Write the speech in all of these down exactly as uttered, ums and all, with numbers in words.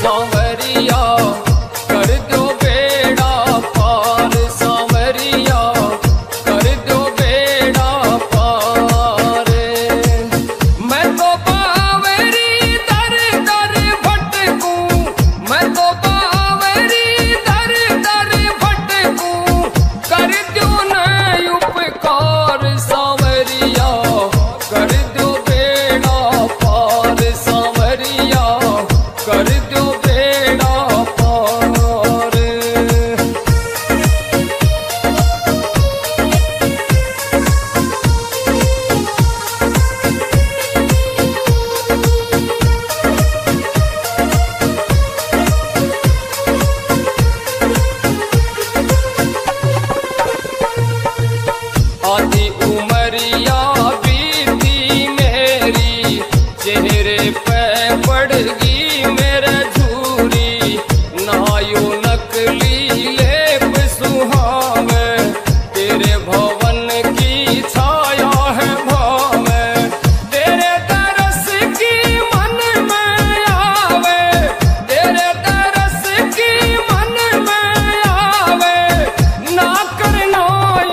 सांवरिया कर दो बेड़ा पार, सांवरिया कर दो बेड़ा पार। मैं तो बावरी दर दर भटकू, मैं तो बावरी दर दर भटकू, कर दो ना उपकार सांवरिया कर दो बेड़ा पार, सांवरिया कर दो बेड़ा पार। आधी उमरिया बीती मेरी, चेहरे पे पड़ गई मेरे झूरी, नहायो नकली लेप सुहावे, तेरे भवन की छाया है भावे, तेरे तरस की मन में आवे, तेरे तरस की मन में आवे, ना करना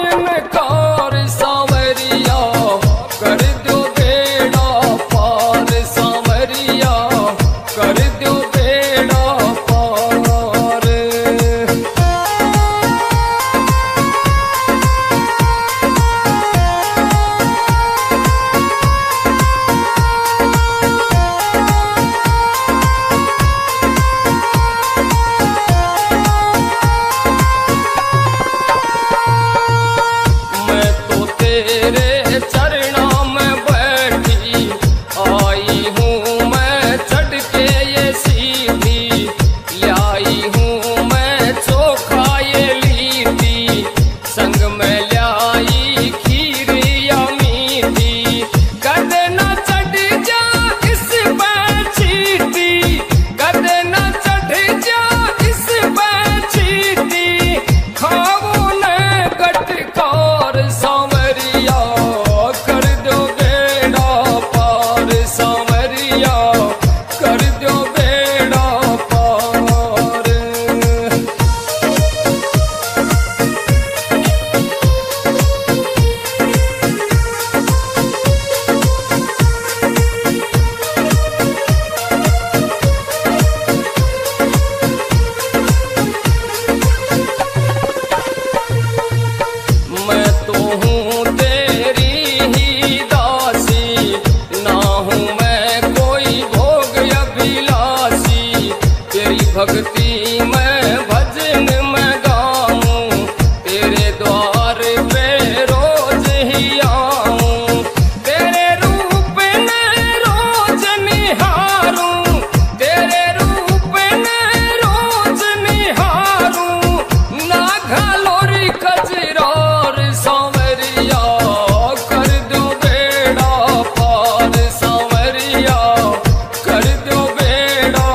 इनकार सांवरिया कर दो बेड़ा पार, सांवरिया कर दो बेड़ा पार। मैं तो तेरे चरणों में बैठी आई हूँ, मैं चढ़ के भक्ति में भजन में गाऊं, तेरे द्वार पे रोज ही आऊं, तेरे रूप ने रोज निहारूं, तेरे रूप ने रोज निहारूं, ना घलोरी कजरार सांवरिया कर दो बेड़ा पार, सांवरिया कर दो बेड़ा।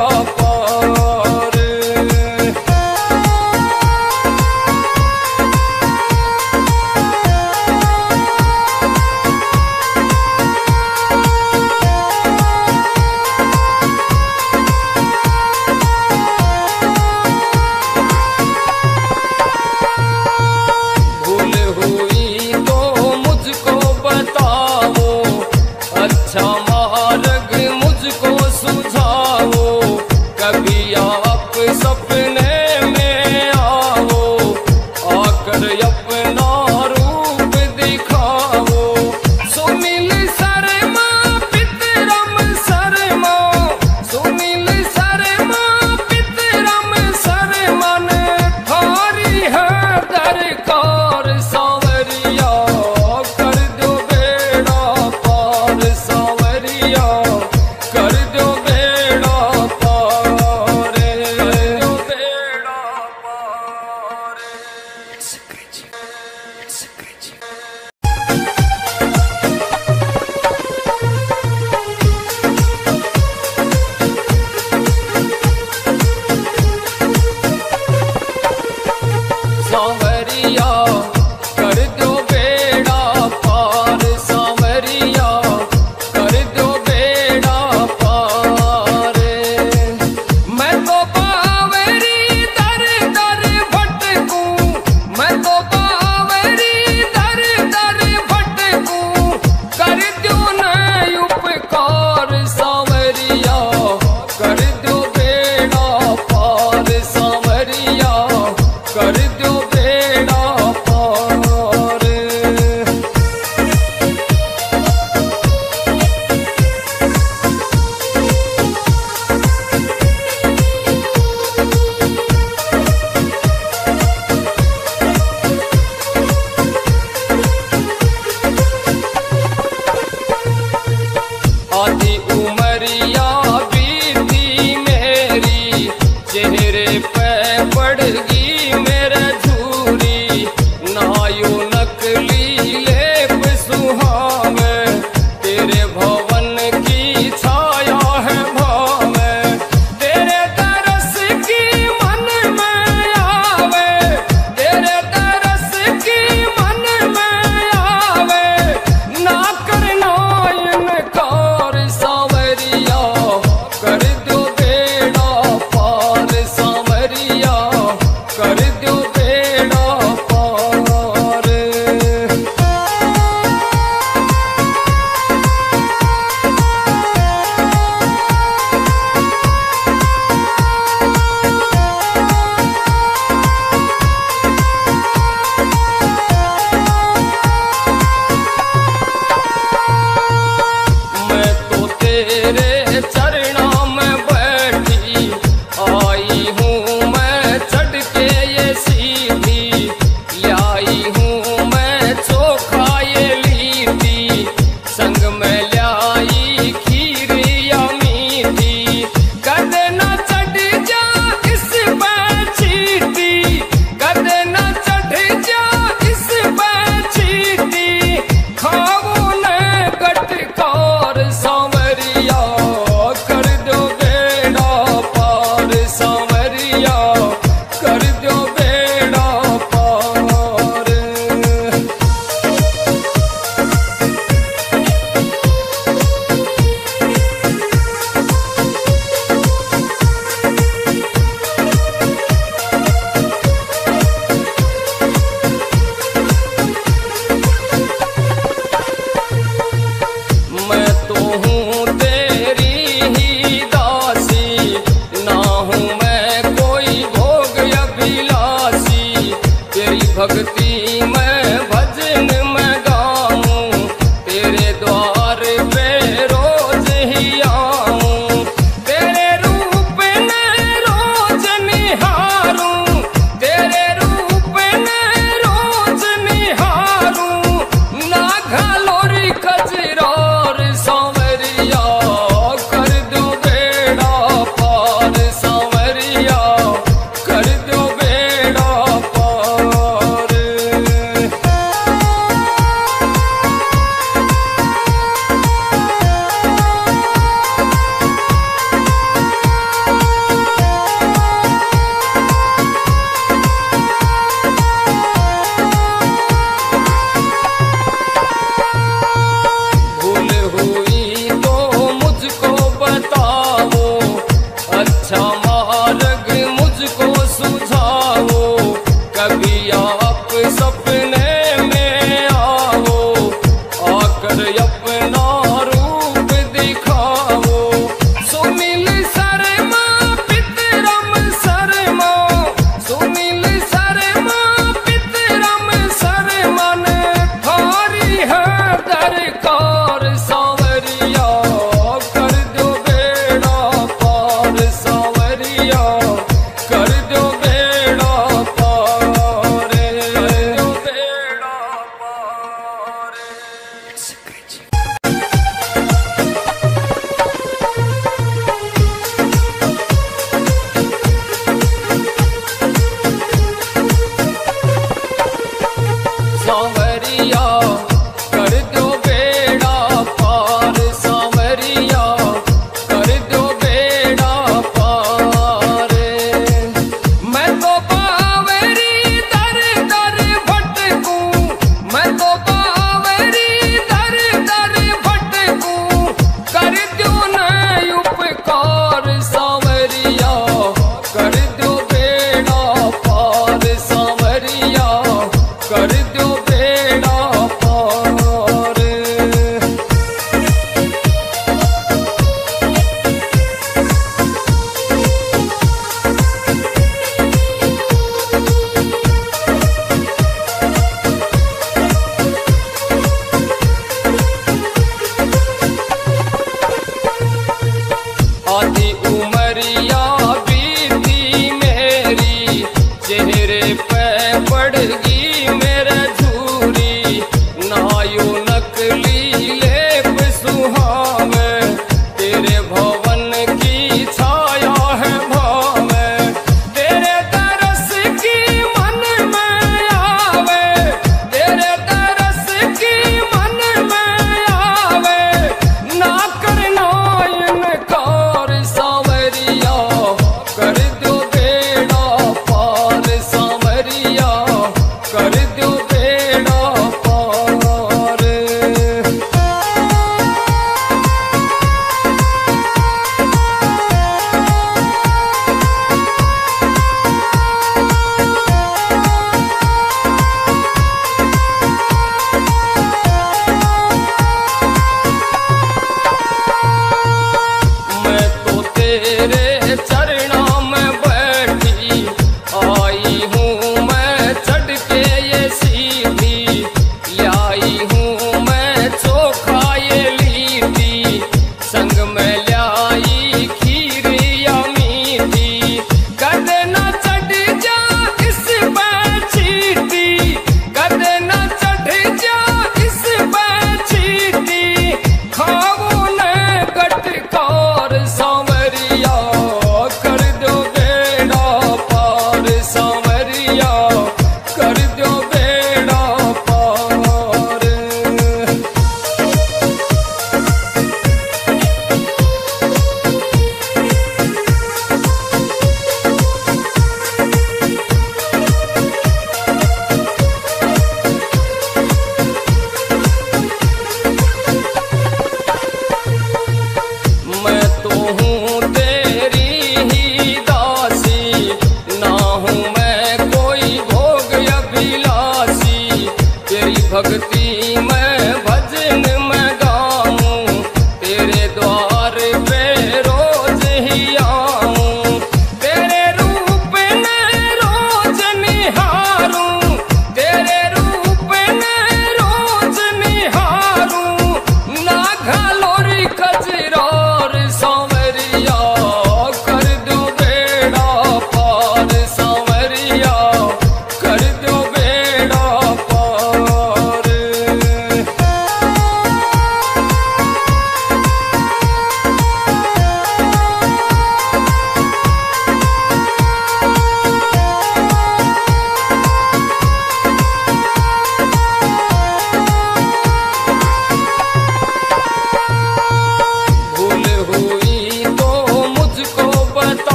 अच्छा मार्ग मुझको सुझाओ, कभी आप सपने में आओ, आकर अपना रूप दिखाओ। सुनील शर्मा पितरम शर्मा, सुनील शर्मा पितरम शर्मा ने थारी है दरकार। सावरिया कर दो बेड़ा पार, सावरिया।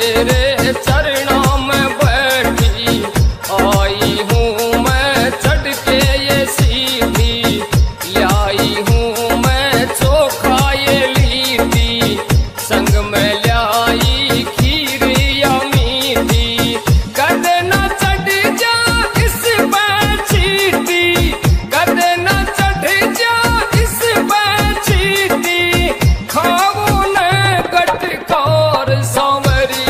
तेरे चरणों में बैठी आई हूँ मैं, चढ़ के ये सीधी लाई हूँ मैं, चोखा ये लीधी संग में लाई खीर या मीठी। कदे ना चढ़ जा इस पर चीटी, कदे ना चढ़ जा इस पर चीटी, खाऊं न गटकार सावरिया।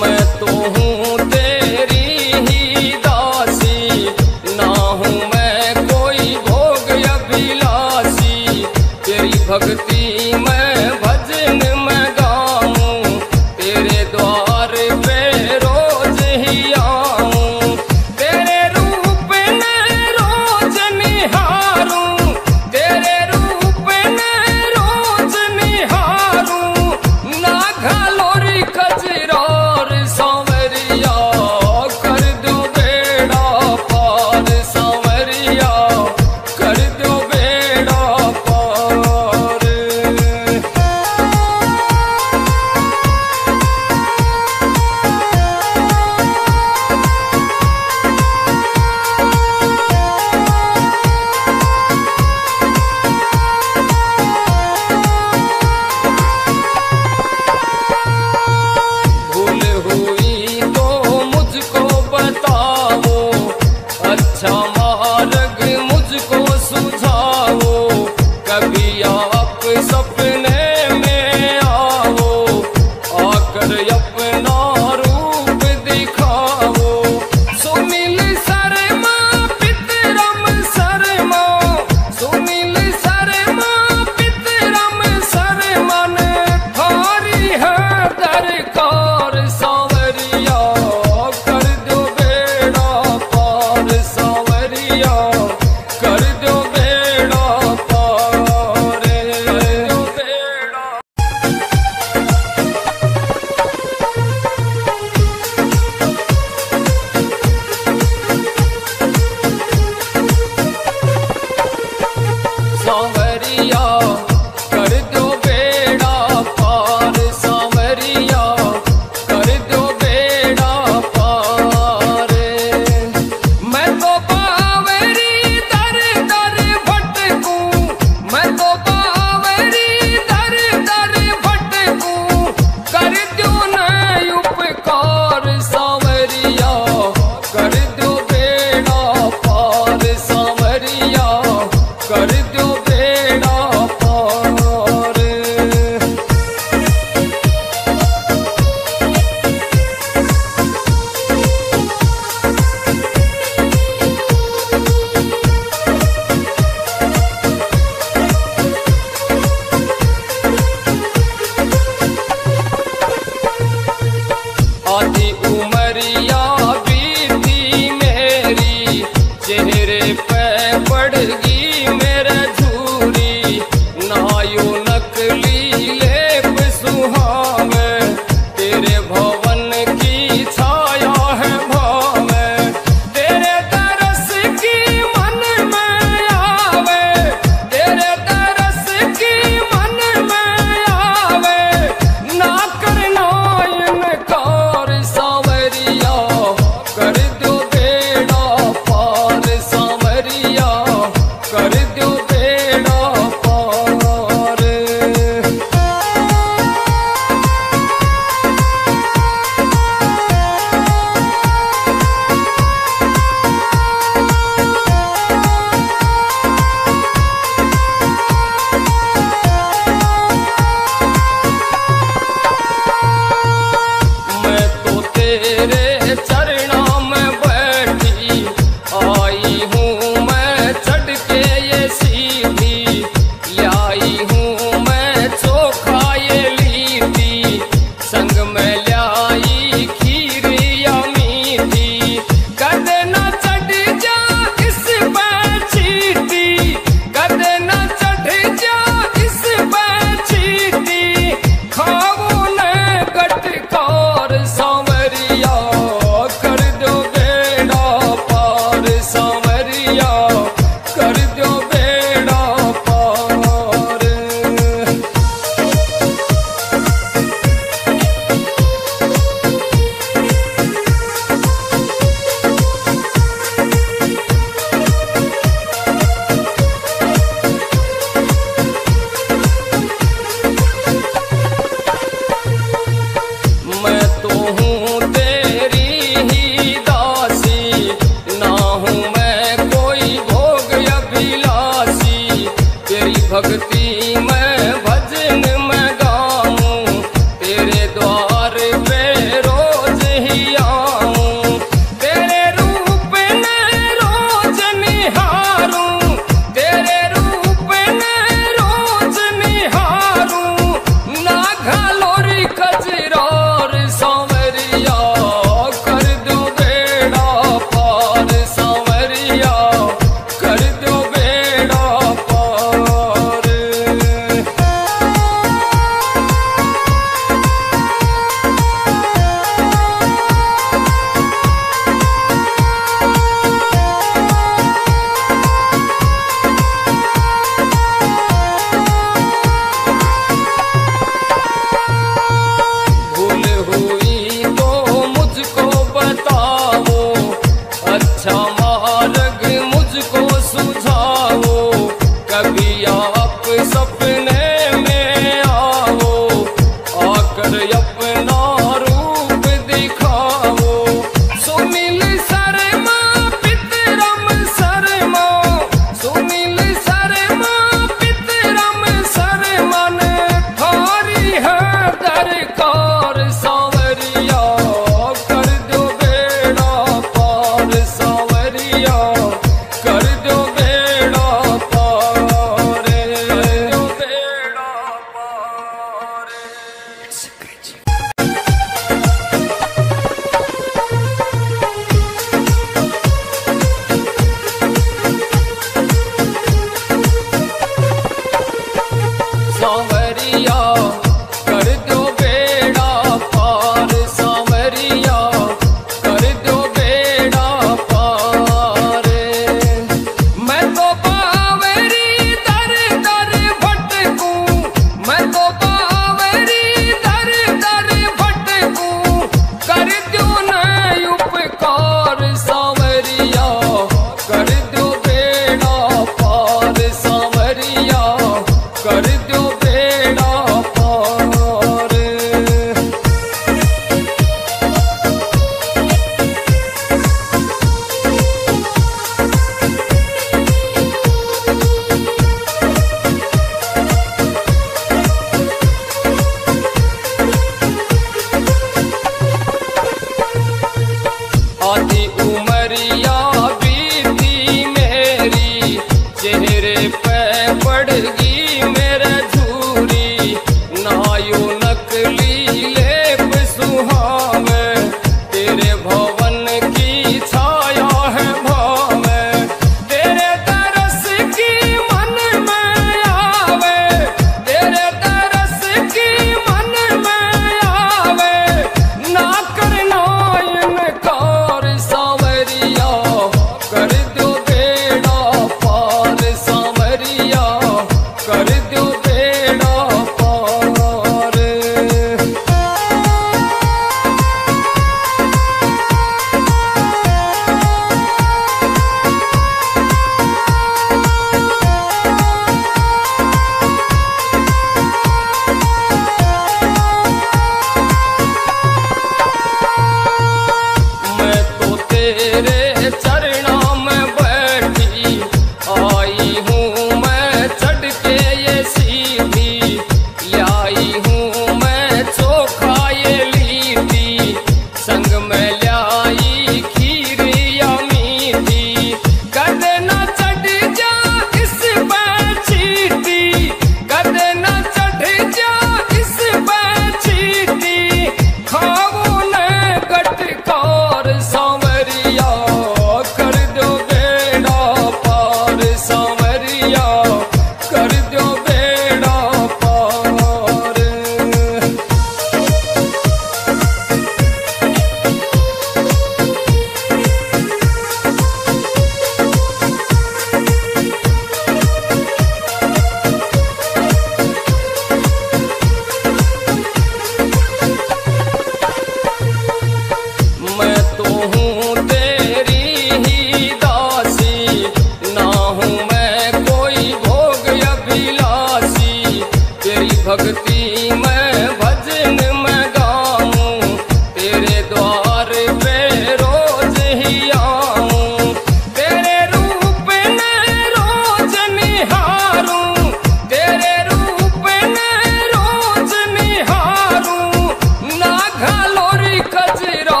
कचरा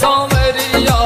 सवरिया।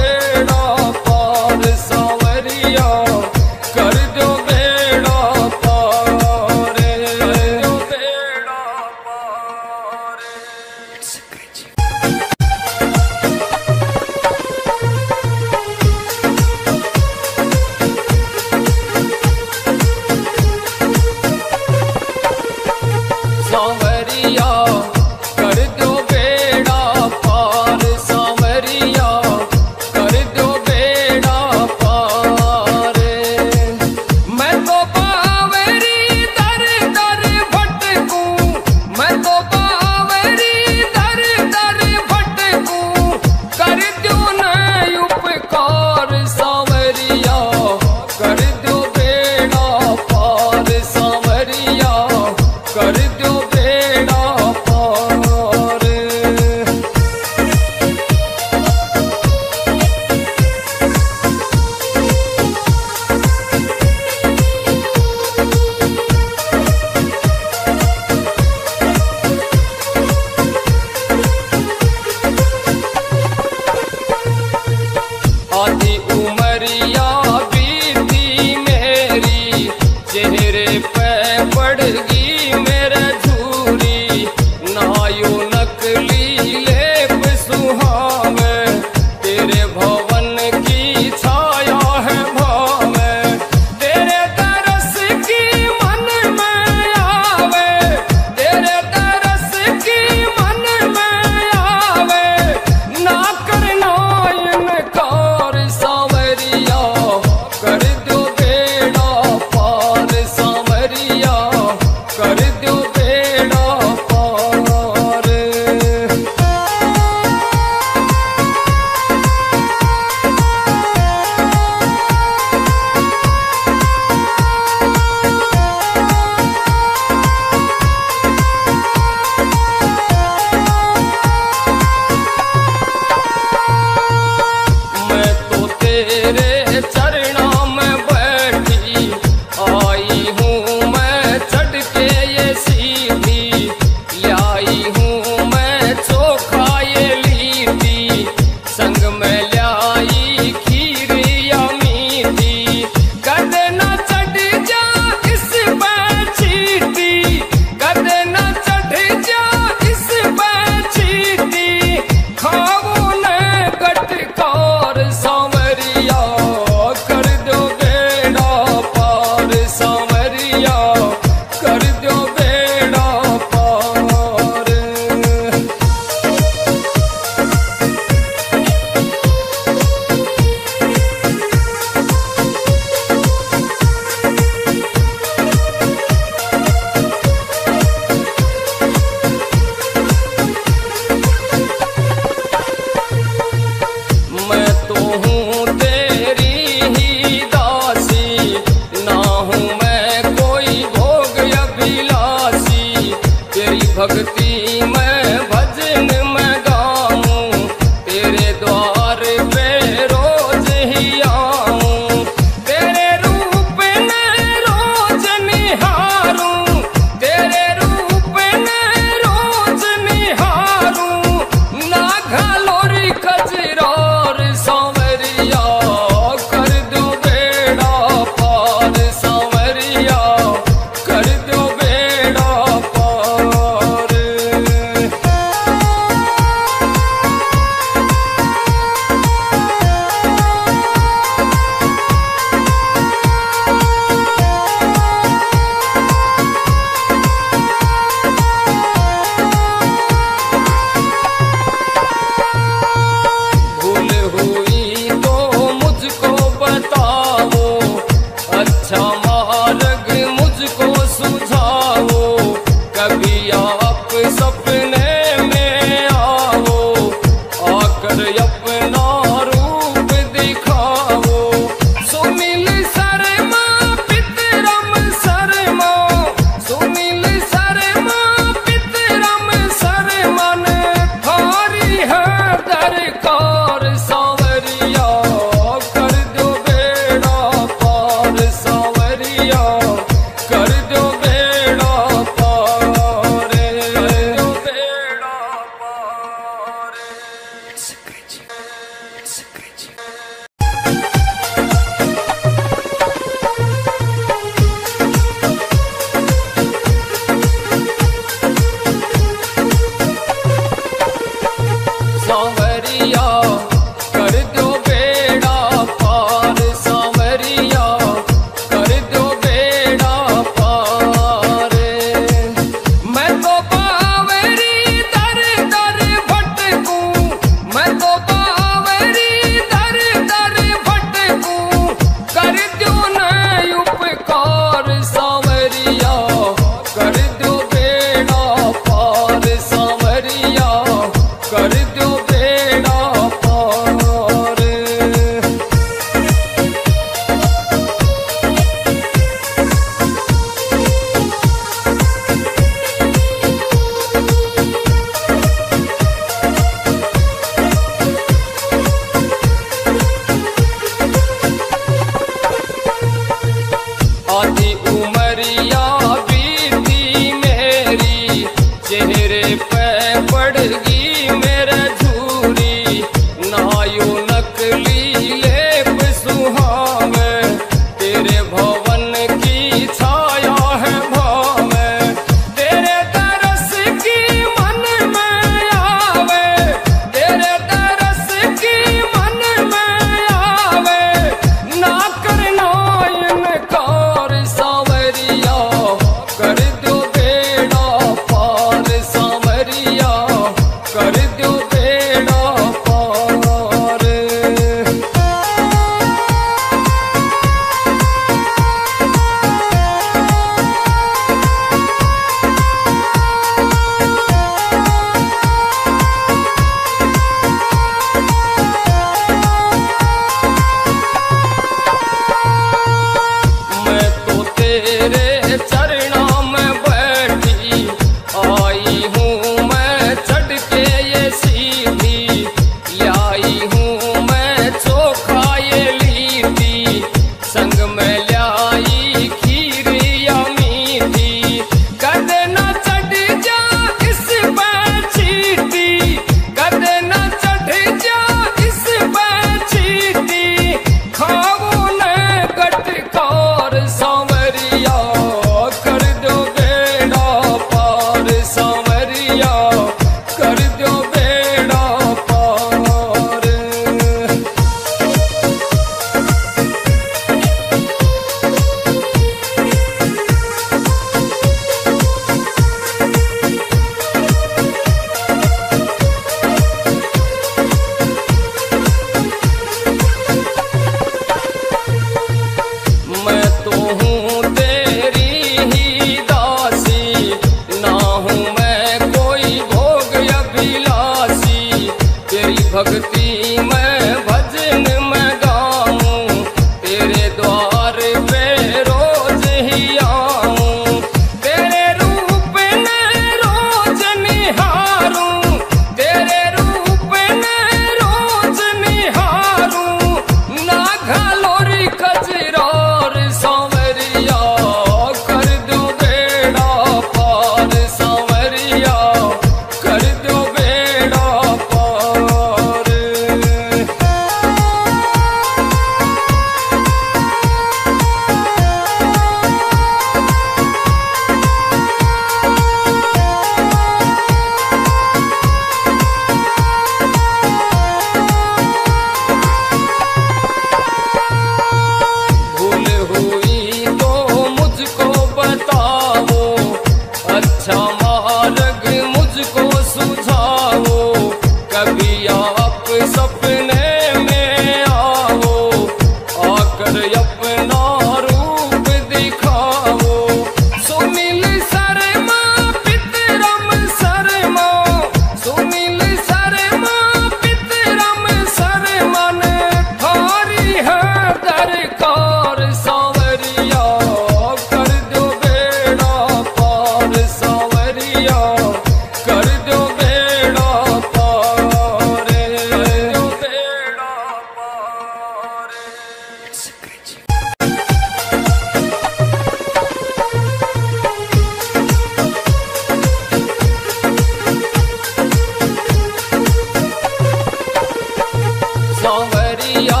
सांवरिया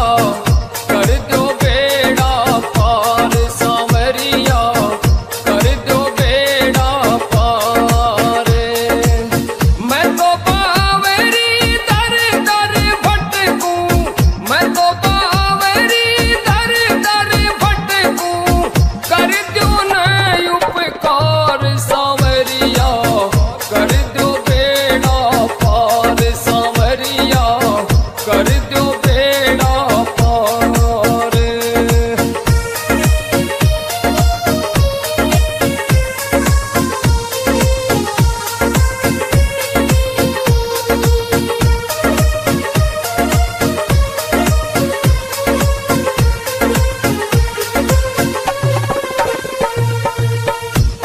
कर दो बेड़ा पार, सांवरिया कर दो बेड़ा पार। मैं तो बावरी दर दर भटकूं, मैं तो बावरी दर दर भटकूं, कर दो ना उपकार सांवरिया कर दो बेड़ा पार, सांवरिया कर दो बेड़ा पार।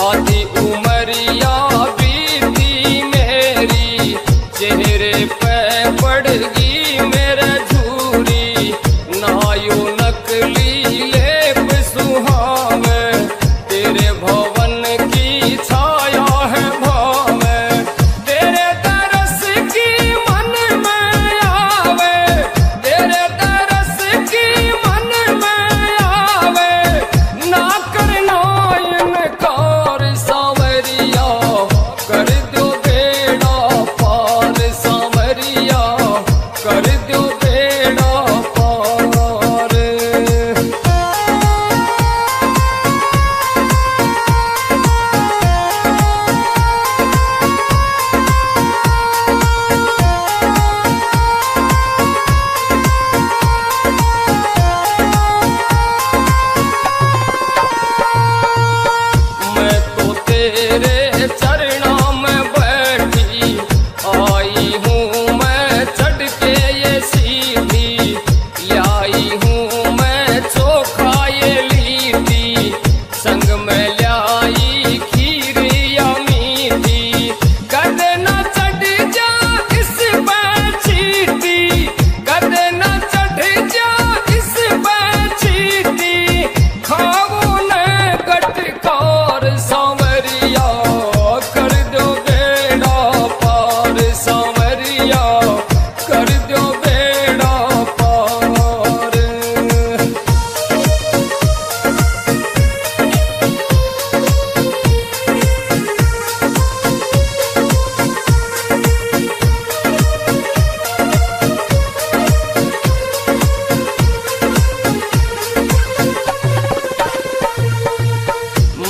आधी उमरिया बीती मेरी, चेहरे पे पड़ गई मेरे झूरी। नहायो नकली लेप सुहावे, तेरे भवन की छाया है भावे। तेरे तरस की मन में आवे, तेरे तरस की मन में आवे, ना करना इनकार सांवरिया कर दो बेड़ा पार, सांवरिया कर दो बेड़ा पार। मैं तो तेरे चरणों में बैठी आई हूँ, मैं चढ़ के ये सीधी लाई हूँ, मैं चोखा ये लीधी, संग में लाई खीर या मीठी। कदे ना चढ़ जा इस बैचीती, कदे ना चढ़ जा इस बैचीती, खाओ न कटकार सांवरिया कर दो बेड़ा पार, सांवरिया कर दो बेड़ा पार।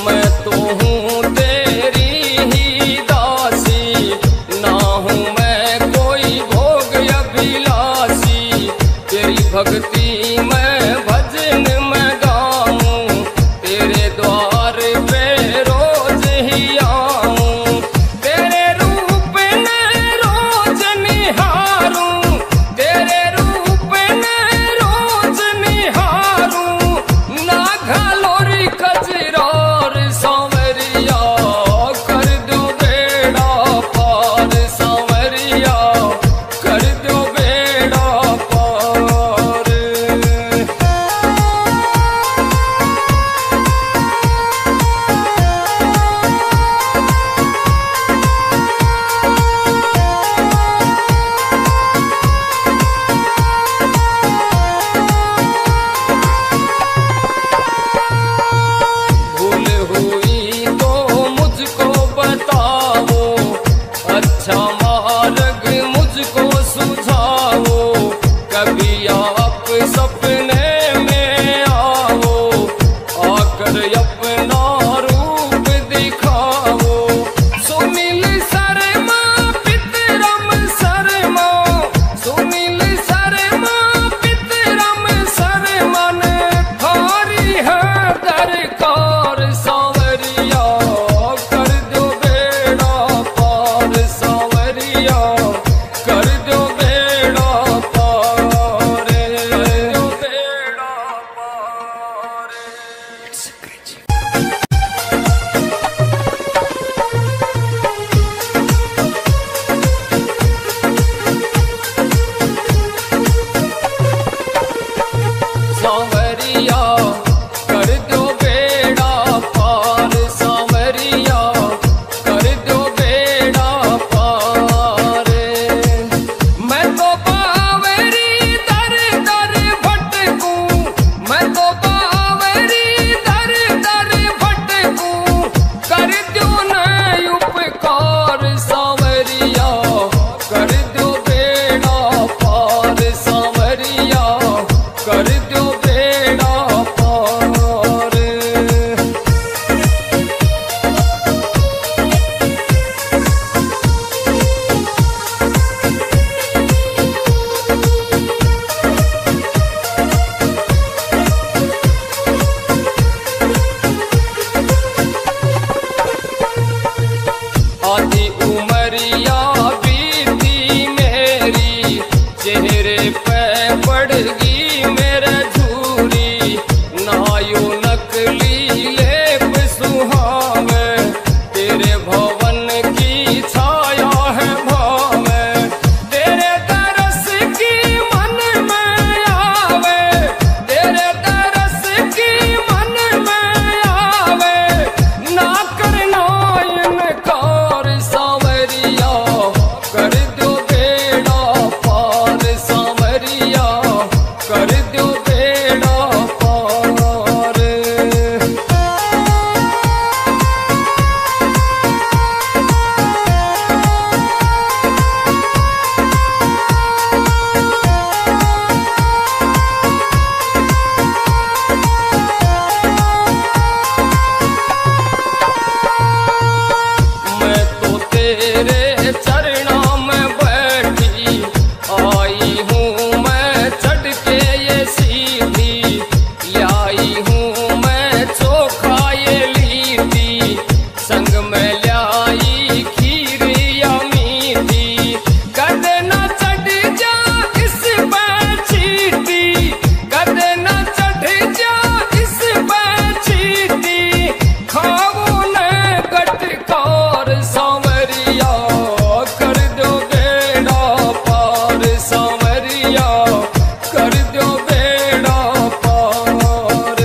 मैं तो हूँ तेरी ही दासी, ना हूँ मैं कोई भोग अभिलाषी। तेरी भक्ति मैं भजन मैं गाऊं, तेरे द्वार पे रोज ही आऊं। तेरे रूप ने रोज निहारूं, तेरे रूप ने रोज निहारूं, ना घलोरी कजरार सांवरिया कर दो बेड़ा पार, सांवरिया कर दो बेड़ा पार। में पड़गी मेरे झूरी नहायो नकली लेप सुहावे तेरे भवन की छाया है भावे तेरे तरस की मन में आवे तेरे तरस की मन में आवे ना करना इनकार सांवरिया कर दो बेड़ा पार सांवरिया कर दो बेड़ा पार। मैं तो तेरे चरणों में बैठी आई हूँ मैं चढ़ के ये सीधी लाई हूँ मैं चोखा ये लीधी संग में लाई खीर या मीठी कदे ना चढ़ जा इस पर चीटी कदे ना चढ़ जा इस पर चीटी खाओ न गटकार सांवरिया कर दो बेड़ा पार सांवरिया कर दो बेड़ा पार।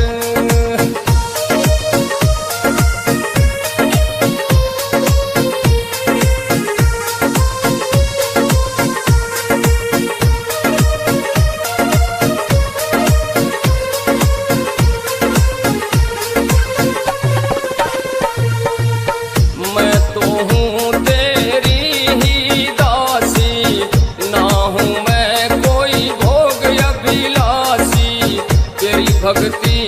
मैं तो हूँ तेरी ही दासी ना हूँ मैं कोई भोग अभिलाषी तेरी भक्ति